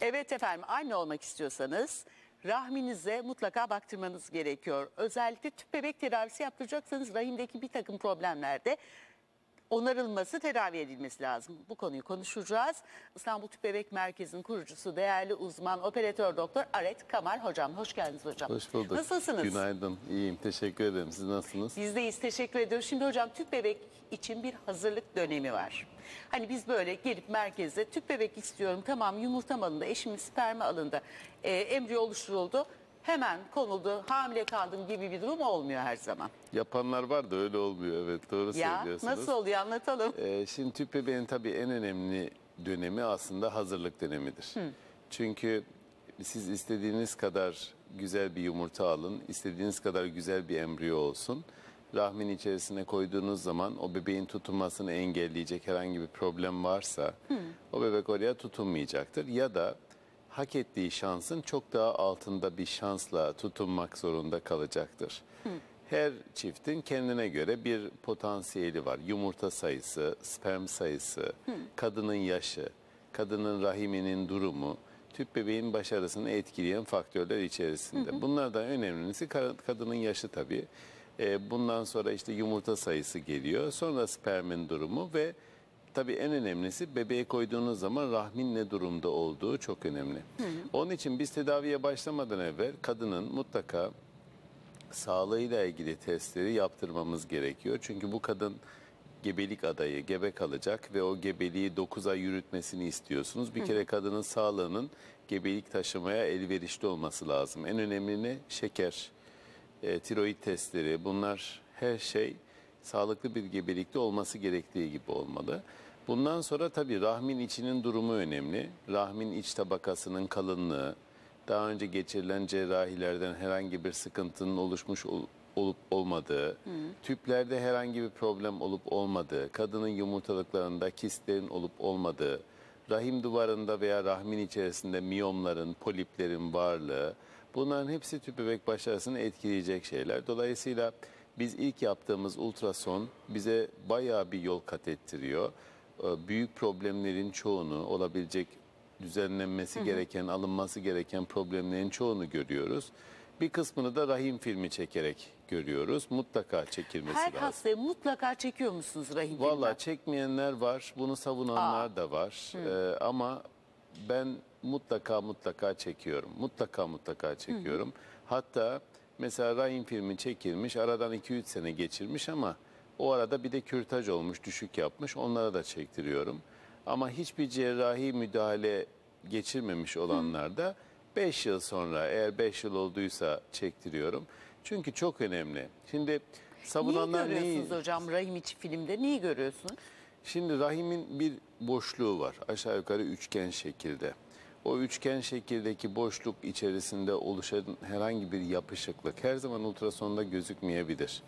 Evet efendim, anne olmak istiyorsanız rahminize mutlaka baktırmanız gerekiyor. Özellikle tüp bebek tedavisi yaptıracaksanız rahimdeki bir takım problemlerde onarılması, tedavi edilmesi lazım. Bu konuyu konuşacağız. İstanbul Tüp Bebek Merkezi'nin kurucusu, değerli uzman, operatör doktor Aret Kamar hocam. Hoş geldiniz hocam. Hoş bulduk. Nasılsınız? Günaydın. İyiyim. Teşekkür ederim. Siz nasılsınız? Biz deyiz. Teşekkür ediyoruz. Şimdi hocam, tüp bebek için bir hazırlık dönemi var. Hani biz böyle gelip merkeze tüp bebek istiyorum. Tamam, yumurtam alındı, eşimin spermi alındı, embriyo oluşturuldu. Hemen konuldu, hamile kaldım gibi bir durum olmuyor her zaman. Yapanlar var da öyle olmuyor, evet, doğru söylüyorsunuz. Ya nasıl oluyor, anlatalım. Şimdi tüp bebeğin tabii en önemli dönemi aslında hazırlık dönemidir. Çünkü siz istediğiniz kadar güzel bir yumurta alın, istediğiniz kadar güzel bir embriyo olsun. Rahmin içerisine koyduğunuz zaman o bebeğin tutunmasını engelleyecek herhangi bir problem varsa o bebek oraya tutunmayacaktır ya da hak ettiği şansın çok daha altında bir şansla tutunmak zorunda kalacaktır. Her çiftin kendine göre bir potansiyeli var. Yumurta sayısı, sperm sayısı, kadının yaşı, kadının rahiminin durumu, tüp bebeğin başarısını etkileyen faktörler içerisinde. Bunlardan önemlisi kadının yaşı tabii. Bundan sonra işte yumurta sayısı geliyor, sonra spermin durumu ve tabii en önemlisi bebeğe koyduğunuz zaman rahmin ne durumda olduğu çok önemli. Onun için biz tedaviye başlamadan evvel kadının mutlaka sağlığıyla ilgili testleri yaptırmamız gerekiyor. Çünkü bu kadın gebelik adayı, gebe kalacak ve o gebeliği 9 ay yürütmesini istiyorsunuz. Bir kere kadının sağlığının gebelik taşımaya elverişli olması lazım. En önemli ne? Şeker, tiroid testleri, bunlar her şey sağlıklı bir gebelikte olması gerektiği gibi olmalı. Bundan sonra tabii rahmin içinin durumu önemli. Rahmin iç tabakasının kalınlığı, daha önce geçirilen cerrahilerden herhangi bir sıkıntının oluşmuş olup olmadığı, tüplerde herhangi bir problem olup olmadığı, kadının yumurtalıklarında kistlerin olup olmadığı, rahim duvarında veya rahmin içerisinde miyomların, poliplerin varlığı, bunların hepsi tüp bebek başarısını etkileyecek şeyler. Dolayısıyla biz ilk yaptığımız ultrason bize bayağı bir yol kat ettiriyor. Büyük problemlerin çoğunu, olabilecek düzenlenmesi gereken, alınması gereken problemlerin çoğunu görüyoruz. Bir kısmını da rahim filmi çekerek görüyoruz. Mutlaka çekilmesi lazım. Her hastaya mutlaka çekiyor musunuz rahim filmi? Valla çekmeyenler var, bunu savunanlar da var. Ama ben mutlaka çekiyorum. Mutlaka çekiyorum. Hatta mesela rahim filmi çekilmiş, aradan 2-3 sene geçirmiş ama o arada bir de kürtaj olmuş, düşük yapmış, onlara da çektiriyorum. Ama hiçbir cerrahi müdahale geçirmemiş olanlarda 5 yıl sonra, eğer 5 yıl olduysa çektiriyorum. Çünkü çok önemli. Şimdi savunanlar neyi görüyorsunuz hocam rahim içi filmde? Neyi görüyorsunuz? Şimdi rahimin bir boşluğu var, aşağı yukarı üçgen şekilde. O üçgen şekildeki boşluk içerisinde oluşan herhangi bir yapışıklık her zaman ultrasonda gözükmeyebilir.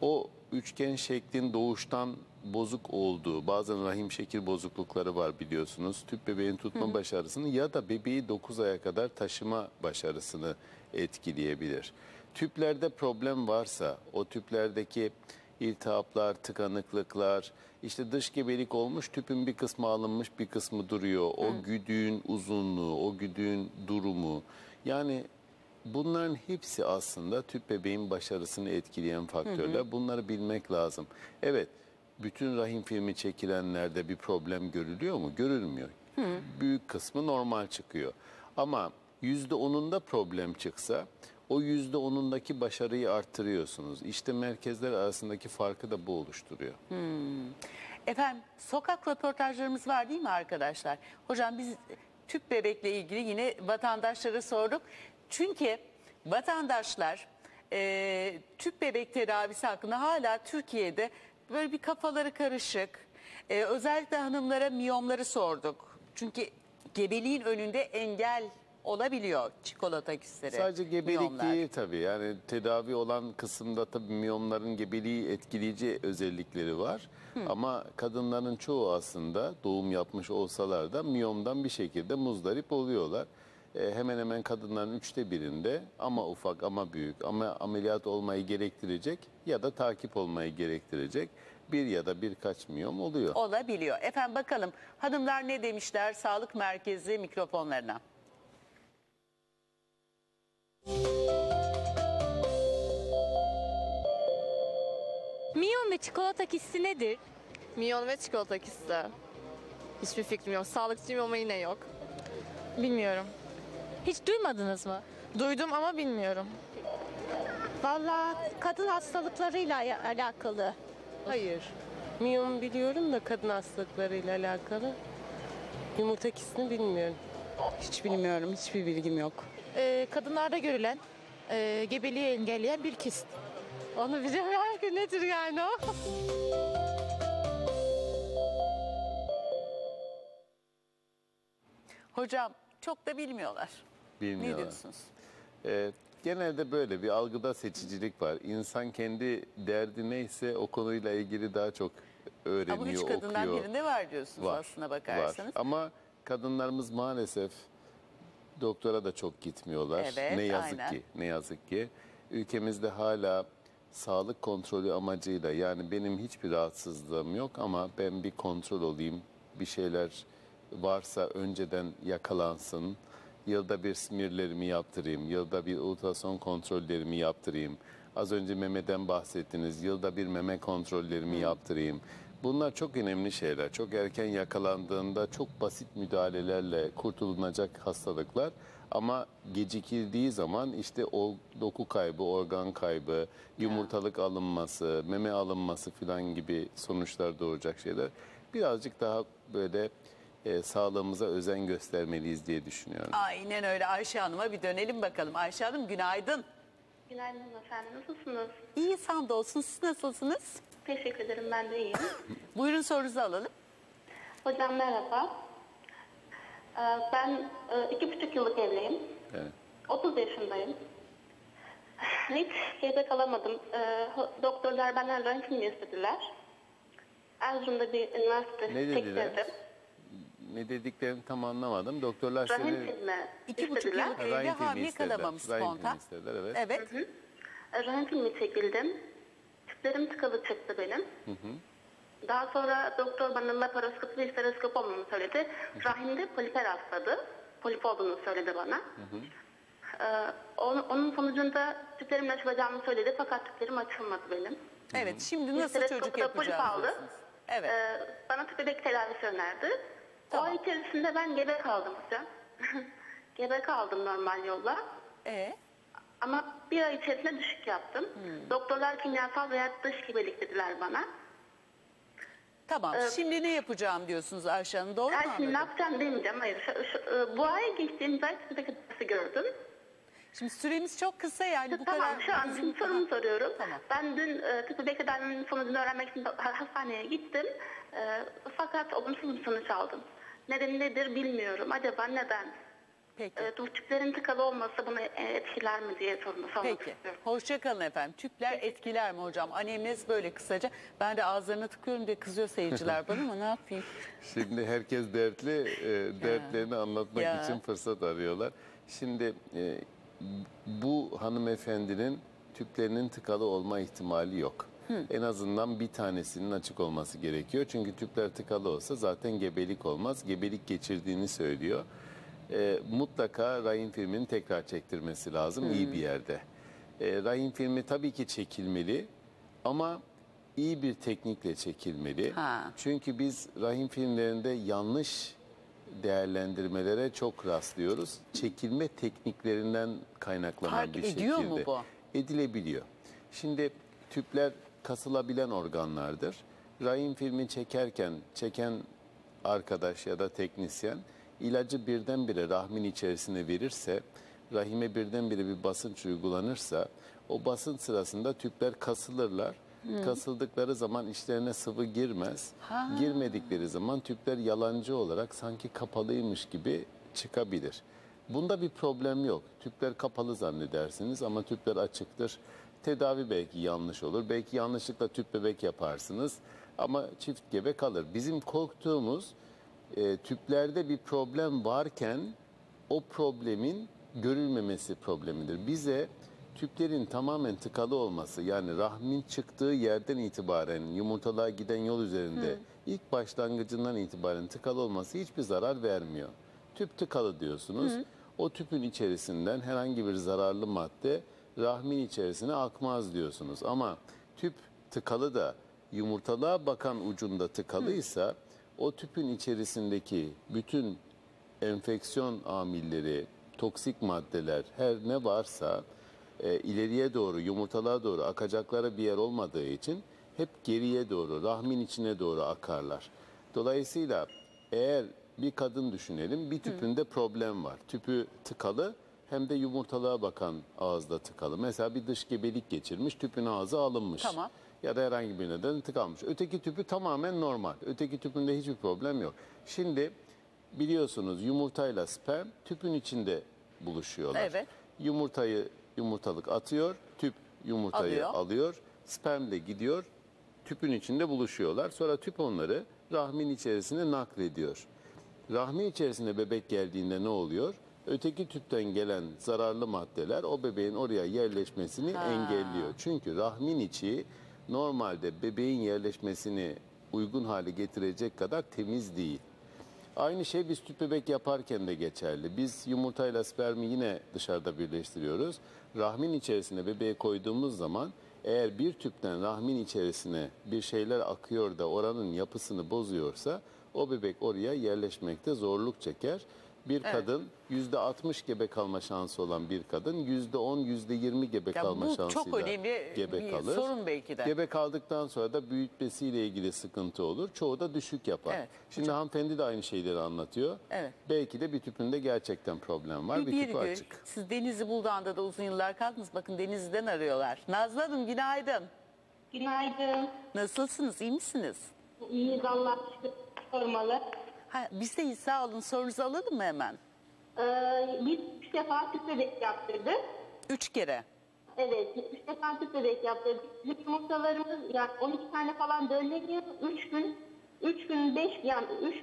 O üçgen şeklin doğuştan bozuk olduğu, bazen rahim şekil bozuklukları var biliyorsunuz. Tüp bebeğin tutma başarısını ya da bebeği 9 aya kadar taşıma başarısını etkileyebilir. Tüplerde problem varsa o tüplerdeki iltihaplar, tıkanıklıklar, işte dış gebelik olmuş, tüpün bir kısmı alınmış, bir kısmı duruyor. O güdüğün uzunluğu, o güdüğün durumu. Yani bunların hepsi aslında tüp bebeğin başarısını etkileyen faktörler. Bunları bilmek lazım. Evet, bütün rahim filmi çekilenlerde bir problem görülüyor mu? Görülmüyor. Büyük kısmı normal çıkıyor. Ama %10'unda problem çıksa o %10'undaki başarıyı arttırıyorsunuz. İşte merkezler arasındaki farkı da bu oluşturuyor. Efendim, sokak röportajlarımız var değil mi arkadaşlar? Hocam biz tüp bebekle ilgili yine vatandaşlara sorduk. Çünkü vatandaşlar tüp bebek tedavisi hakkında hala Türkiye'de böyle bir kafaları karışık. Özellikle hanımlara miyomları sorduk. Çünkü gebeliğin önünde engel olabiliyor çikolata küsleri. Sadece gebelik miyomlar değil tabii. Yani tedavi olan kısımda tabii miyomların gebeliği etkileyici özellikleri var. Ama kadınların çoğu aslında doğum yapmış olsalar da miyomdan bir şekilde muzdarip oluyorlar. Hemen hemen kadınların 1/3'ünde ama ufak ama büyük ama ameliyat olmayı gerektirecek ya da takip olmayı gerektirecek bir ya da birkaç miyom oluyor. Olabiliyor. Efendim bakalım hanımlar ne demişler sağlık merkezi mikrofonlarına? Miyom ve çikolata kisi nedir? Miyom ve çikolata kisi. Hiçbir fikrim yok. Sağlıkçıyım ama yine yok. Bilmiyorum. Hiç duymadınız mı? Duydum ama bilmiyorum. Vallahi kadın hastalıklarıyla alakalı. Hayır. Miyom biliyorum da kadın hastalıklarıyla alakalı. Yumurta kisini bilmiyorum. Hiç bilmiyorum. Hiçbir bilgim yok. Kadınlarda görülen, gebeliği engelleyen bir kist. Onu bize ver ki nedir yani o? Hocam çok da bilmiyorlar. Bilmiyorlar. Ne diyorsunuz? Genelde böyle bir algıda seçicilik var. İnsan kendi derdi neyse o konuyla ilgili daha çok öğreniyor, okuyor. Ama hiç kadından okuyor. Birinde var diyorsunuz var, aslına bakarsanız. Var. Ama kadınlarımız maalesef doktora da çok gitmiyorlar. Evet, ne yazık aynen. ki. Ne yazık ki. Ülkemizde hala sağlık kontrolü amacıyla yani benim hiçbir rahatsızlığım yok ama ben bir kontrol olayım. Bir şeyler varsa önceden yakalansın. Yılda bir smearlerimi yaptırayım, yılda bir ultrason kontrollerimi yaptırayım. Az önce memeden bahsettiniz, yılda bir meme kontrollerimi yaptırayım. Bunlar çok önemli şeyler. Çok erken yakalandığında çok basit müdahalelerle kurtulunacak hastalıklar. Ama gecikildiği zaman işte o doku kaybı, organ kaybı, yumurtalık alınması, meme alınması falan gibi sonuçlar doğuracak şeyler. Birazcık daha böyle... sağlığımıza özen göstermeliyiz diye düşünüyorum. Aynen öyle. Ayşe Hanım'a bir dönelim bakalım. Ayşe Hanım günaydın. Günaydın efendim. Nasılsınız? İyi hamdolsun. Siz nasılsınız? Teşekkür ederim. Ben de iyiyim. Buyurun sorunuzu alalım. Hocam merhaba. Ben 2,5 yıllık evliyim. Evet. 30 yaşındayım. Hiç şeyde kalamadım. Doktorlar benden röntgen istediler. Erzurum'da bir üniversite çektirdim. Ne dediklerini tam anlamadım. Doktorlar Rahim seni... filmi 2,5 yıllık evli hamile kalamamış spontan. Evet. Evet. Rahim filmi çekildim. Tüplerim tıkalı çıktı benim. Hı. Daha sonra doktor bana laparoskopi ve histeroskopi olmamı söyledi. Hı. Rahimde poliper rastladı. Polip olduğunu söyledi bana. Hı. Onun sonucunda tüplerimle açılacağımı söyledi. Fakat tüplerim açılmadı benim. Evet. Şimdi nasıl çocuk yapacağım? Evet. Bana tüp bebek tedavisi önerdi. Tamam. O ay içerisinde ben gebe kaldım hocam. Gebe kaldım normal yolla. Ama bir ay içerisinde düşük yaptım. Doktorlar kimyasal veya dış gebelik dediler bana. Tamam. Şimdi ne yapacağım diyorsunuz Ayşe Hanım? Doğru mu anladım? Şimdi ne yapacağım demeyeceğim. Hayır. Bu ay geçtiğimiz ay tüpekatası gördüm. Şimdi süremiz çok kısa yani bu tamam, kadar... Tamam şu an şimdi sorumu soruyorum. Tamam. Ben dün tıpkı bekledenin sonucunu öğrenmek için hastaneye gittim. Fakat olumsuz bir sonuç aldım. Nedeni nedir bilmiyorum. Acaba neden? Peki. Tüplerin tıkalı olması bunu etkiler mi diye sormak istiyorum. Peki. Hoşçakalın efendim. Tüpler etkiler mi hocam? Anemnez böyle kısaca. Ben de ağızlarına tıkıyorum diye kızıyor seyirciler bana ama ne yapayım? Şimdi herkes dertli. Dertlerini anlatmak için fırsat arıyorlar. Şimdi... bu hanımefendinin tüplerinin tıkalı olma ihtimali yok. En azından bir tanesinin açık olması gerekiyor. Çünkü tüpler tıkalı olsa zaten gebelik olmaz. Gebelik geçirdiğini söylüyor. Mutlaka rahim filmini tekrar çektirmesi lazım iyi bir yerde. Rahim filmi tabii ki çekilmeli ama iyi bir teknikle çekilmeli. Çünkü biz rahim filmlerinde yanlış değerlendirmelere çok rastlıyoruz. Çekilme tekniklerinden kaynaklanan fark bir şekilde. Fark ediyor mu bu? Edilebiliyor. Şimdi tüpler kasılabilen organlardır. Rahim filmi çekerken çeken arkadaş ya da teknisyen ilacı birdenbire rahmin içerisine verirse, rahime birdenbire bir basınç uygulanırsa o basınç sırasında tüpler kasılırlar. Kasıldıkları zaman içlerine sıvı girmez. Girmedikleri zaman tüpler yalancı olarak sanki kapalıymış gibi çıkabilir. Bunda bir problem yok. Tüpler kapalı zannedersiniz ama tüpler açıktır. Tedavi belki yanlış olur. Belki yanlışlıkla tüp bebek yaparsınız. Ama çift gebe kalır. Bizim korktuğumuz tüplerde bir problem varken o problemin görülmemesi problemidir. Bize tüplerin tamamen tıkalı olması, yani rahmin çıktığı yerden itibaren yumurtalığa giden yol üzerinde ilk başlangıcından itibaren tıkalı olması hiçbir zarar vermiyor. Tüp tıkalı diyorsunuz. O tüpün içerisinden herhangi bir zararlı madde rahmin içerisine akmaz diyorsunuz. Ama tüp tıkalı da yumurtalığa bakan ucunda tıkalıysa o tüpün içerisindeki bütün enfeksiyon amilleri, toksik maddeler, her ne varsa ileriye doğru, yumurtalığa doğru akacaklara bir yer olmadığı için hep geriye doğru, rahmin içine doğru akarlar. Dolayısıyla eğer bir kadın düşünelim, bir tüpünde problem var. Tüpü tıkalı, hem de yumurtalığa bakan ağızda tıkalı. Mesela bir dış gebelik geçirmiş, tüpün ağzı alınmış. Tamam. Ya da herhangi bir neden tıkanmış. Öteki tüpü tamamen normal. Öteki tüpünde hiçbir problem yok. Şimdi biliyorsunuz yumurtayla sperm tüpün içinde buluşuyorlar. Evet. Yumurtalık atıyor, tüp yumurtayı alıyor, sperm de gidiyor, tüpün içinde buluşuyorlar. Sonra tüp onları rahmin içerisine naklediyor. Rahmin içerisinde bebek geldiğinde ne oluyor? Öteki tüpten gelen zararlı maddeler o bebeğin oraya yerleşmesini engelliyor. Çünkü rahmin içi normalde bebeğin yerleşmesini uygun hale getirecek kadar temiz değil. Aynı şey biz tüp bebek yaparken de geçerli. Biz yumurtayla spermi yine dışarıda birleştiriyoruz. Rahmin içerisine bebeği koyduğumuz zaman eğer bir tüpten rahmin içerisine bir şeyler akıyor da oranın yapısını bozuyorsa o bebek oraya yerleşmekte zorluk çeker. Bir kadın %60 gebe kalma şansı olan bir kadın %10, %20 gebe kalma şansıyla çok önemli gebe kalır. Sorun belki de. Gebe kaldıktan sonra da büyütmesiyle ilgili sıkıntı olur. Çoğu da düşük yapar. Evet. Şimdi hanımefendi de aynı şeyleri anlatıyor. Evet. Belki de bir tüpünde gerçekten problem var. Bir tüpü açık. Siz Denizli Buldağ'da da uzun yıllar kaldınız. Bakın Denizli'den arıyorlar. Nazlı Hanım günaydın. Günaydın. Nasılsınız? İyi misiniz? İyiyiz Allah'a şükür. Sormalı. Biz de sağ olun. Sorunuzu alalım mı hemen? Biz 3 defa tüp bebek yaptırdık. 3 kere? Evet. 3 defa tüp bebek yaptırdık. Bizim yumurtalarımız yani 12 tane falan dönemiyor. 3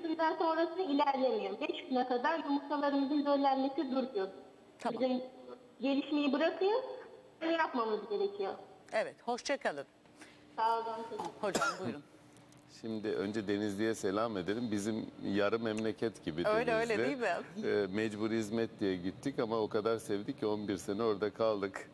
günden sonrası ilerlemiyor. 5 güne kadar yumurtalarımızın dönlenmesi duruyor. Tamam. Bizim gelişmeyi bırakıyor. Bunu yapmamız gerekiyor. Evet. Hoşça kalın. Sağ olun. Hocam buyurun. Şimdi önce Denizli'ye selam edelim. Bizim yarı memleket gibi Denizli. Öyle değil mi? Mecbur hizmet diye gittik ama o kadar sevdik ki 11 sene orada kaldık.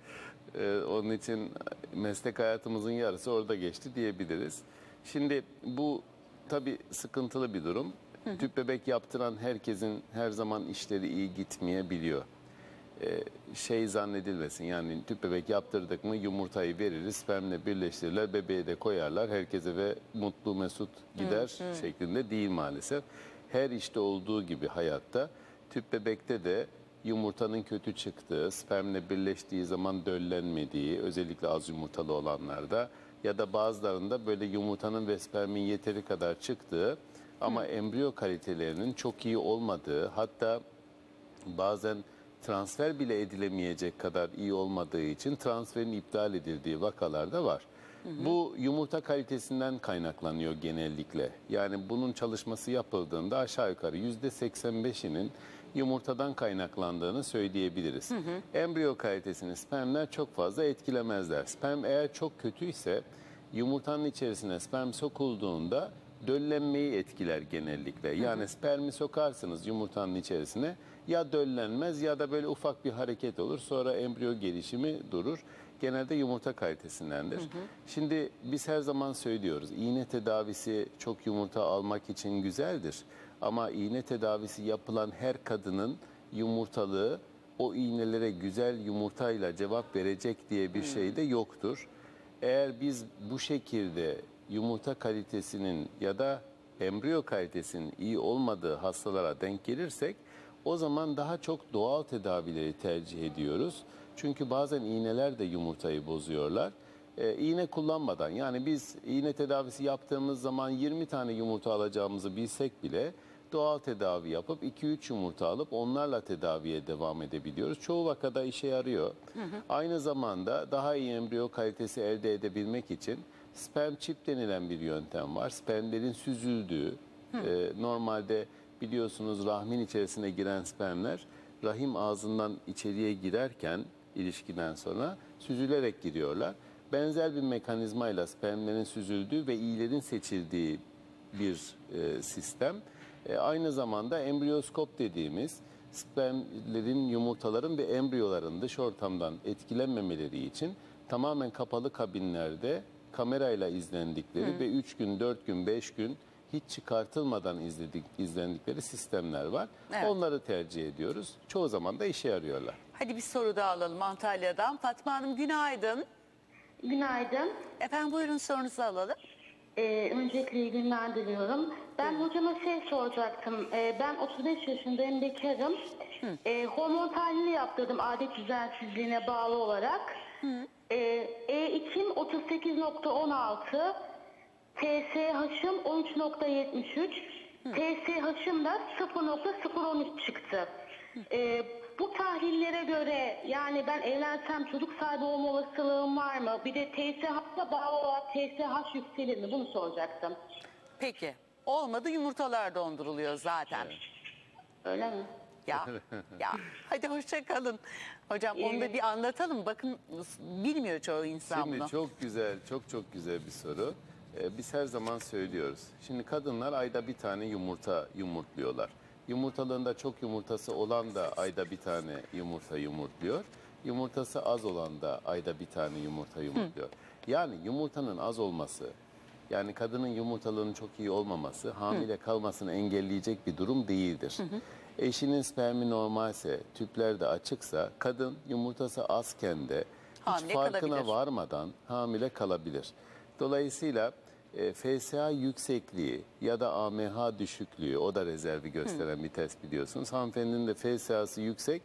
Onun için meslek hayatımızın yarısı orada geçti diyebiliriz. Şimdi bu tabii sıkıntılı bir durum. Tüp bebek yaptıran herkesin her zaman işleri iyi gitmeyebiliyor. Şey zannedilmesin yani tüp bebek yaptırdık mı yumurtayı veririz, spermle birleştirirler, bebeğe de koyarlar, herkese ve mutlu mesut gider şeklinde değil maalesef. Her işte olduğu gibi hayatta tüp bebekte de yumurtanın kötü çıktığı, spermle birleştiği zaman döllenmediği, özellikle az yumurtalı olanlarda ya da bazılarında böyle yumurtanın ve spermin yeteri kadar çıktığı ama embriyo kalitelerinin çok iyi olmadığı, hatta bazen transfer bile edilemeyecek kadar iyi olmadığı için transferin iptal edildiği vakalarda var. Bu yumurta kalitesinden kaynaklanıyor genellikle. Yani bunun çalışması yapıldığında aşağı yukarı %85'inin yumurtadan kaynaklandığını söyleyebiliriz. Embriyo kalitesini spermler çok fazla etkilemezler. Sperm eğer çok kötüyse yumurtanın içerisine sperm sokulduğunda döllenmeyi etkiler genellikle. Yani spermi sokarsınız yumurtanın içerisine, ya döllenmez ya da böyle ufak bir hareket olur. Sonra embriyo gelişimi durur. Genelde yumurta kalitesindendir. Şimdi biz her zaman söylüyoruz. İğne tedavisi çok yumurta almak için güzeldir. Ama iğne tedavisi yapılan her kadının yumurtalığı o iğnelere güzel yumurtayla cevap verecek diye bir şey de yoktur. Eğer biz bu şekilde yumurta kalitesinin ya da embriyo kalitesinin iyi olmadığı hastalara denk gelirsek o zaman daha çok doğal tedavileri tercih ediyoruz. Çünkü bazen iğneler de yumurtayı bozuyorlar. İğne kullanmadan, yani biz iğne tedavisi yaptığımız zaman 20 tane yumurta alacağımızı bilsek bile doğal tedavi yapıp 2-3 yumurta alıp onlarla tedaviye devam edebiliyoruz. Çoğu vakada işe yarıyor. Aynı zamanda daha iyi embriyo kalitesi elde edebilmek için sperm çip denilen bir yöntem var. Spermlerin süzüldüğü, normalde biliyorsunuz rahmin içerisine giren spermler rahim ağzından içeriye girerken ilişkiden sonra süzülerek giriyorlar. Benzer bir mekanizmayla spermlerin süzüldüğü ve iyilerin seçildiği bir sistem. Aynı zamanda embriyoskop dediğimiz spermlerin, yumurtaların ve embriyoların dış ortamdan etkilenmemeleri için tamamen kapalı kabinlerde kamerayla izlendikleri ve 3 gün, 4 gün, 5 gün hiç çıkartılmadan izlendikleri sistemler var. Evet. Onları tercih ediyoruz. Çoğu zaman da işe yarıyorlar. Hadi bir soru daha alalım Antalya'dan. Fatma Hanım günaydın. Günaydın. Efendim buyurun sorunuzu alalım. Öncelikle iyi günler diliyorum. Ben hocama şey soracaktım. Ben 35 yaşındayım, bekarım. Hormon tahlili yaptırdım adet düzensizliğine bağlı olarak. E2'm 38.16, TSH'ım 13.73, TSH'ım da 0.013 çıktı. Bu tahlillere göre yani ben evlensem çocuk sahibi olma olasılığım var mı? Bir de TSH'la bağlı olarak TSH yükselir mi? Bunu soracaktım. Peki. Olmadı, yumurtalar donduruluyor zaten. Evet. Öyle mi? Ya, ya. Hadi hoşça kalın. Hocam onu da bir anlatalım. Bakın bilmiyor çoğu insan bunu. Şimdi çok güzel, çok güzel bir soru. Biz her zaman söylüyoruz. Şimdi kadınlar ayda bir tane yumurta yumurtluyorlar. Yumurtalarında çok yumurtası olan da ayda bir tane yumurta yumurtluyor. Yumurtası az olan da ayda bir tane yumurta yumurtluyor. Yani yumurtanın az olması, yani kadının yumurtalarının çok iyi olmaması hamile kalmasını engelleyecek bir durum değildir. Eşinin spermi normalse, tüpler de açıksa kadın yumurtası azken de hiç farkına varmadan hamile kalabilir. Dolayısıyla FSH yüksekliği ya da AMH düşüklüğü, o da rezervi gösteren bir test biliyorsunuz. Hanımefendinin de FSH'sı yüksek.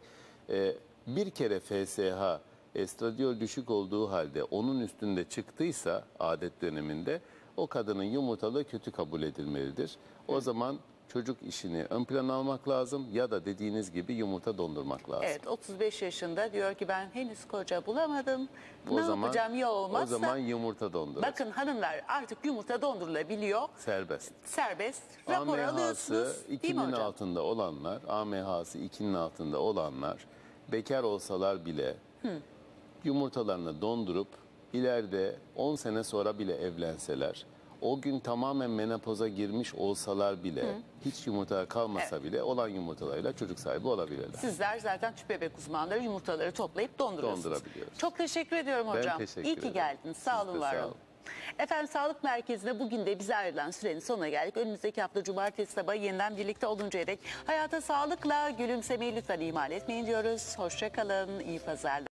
Bir kere FSH estradiol düşük olduğu halde onun üstünde çıktıysa adet döneminde o kadının yumurtalığı kötü kabul edilmelidir. O zaman çocuk işini ön plana almak lazım ya da dediğiniz gibi yumurta dondurmak lazım. Evet, 35 yaşında diyor ki ben henüz koca bulamadım. Ne yapacağım ya olmazsa. O zaman yumurta dondurur. Bakın hanımlar artık yumurta dondurulabiliyor. Serbest. Serbest. Rapor alıyorsunuz. 2'nin altında olanlar, AMH'sı 2'nin altında olanlar bekar olsalar bile yumurtalarını dondurup ileride 10 sene sonra bile evlenseler, o gün tamamen menopoza girmiş olsalar bile, hiç yumurta kalmasa bile olan yumurtalarıyla çocuk sahibi olabilirler. Sizler zaten tüp bebek uzmanları yumurtaları toplayıp donduruyorsunuz. Çok teşekkür ediyorum hocam. İyi ki geldiniz. Sağ olun, var olun. Efendim sağlık merkezine bugün de bize ayrılan sürenin sonuna geldik. Önümüzdeki hafta cumartesi sabahı yeniden birlikte oluncaya dek hayata sağlıkla gülümsemeyi lütfen ihmal etmeyin diyoruz. Hoşça kalın. İyi pazarlar.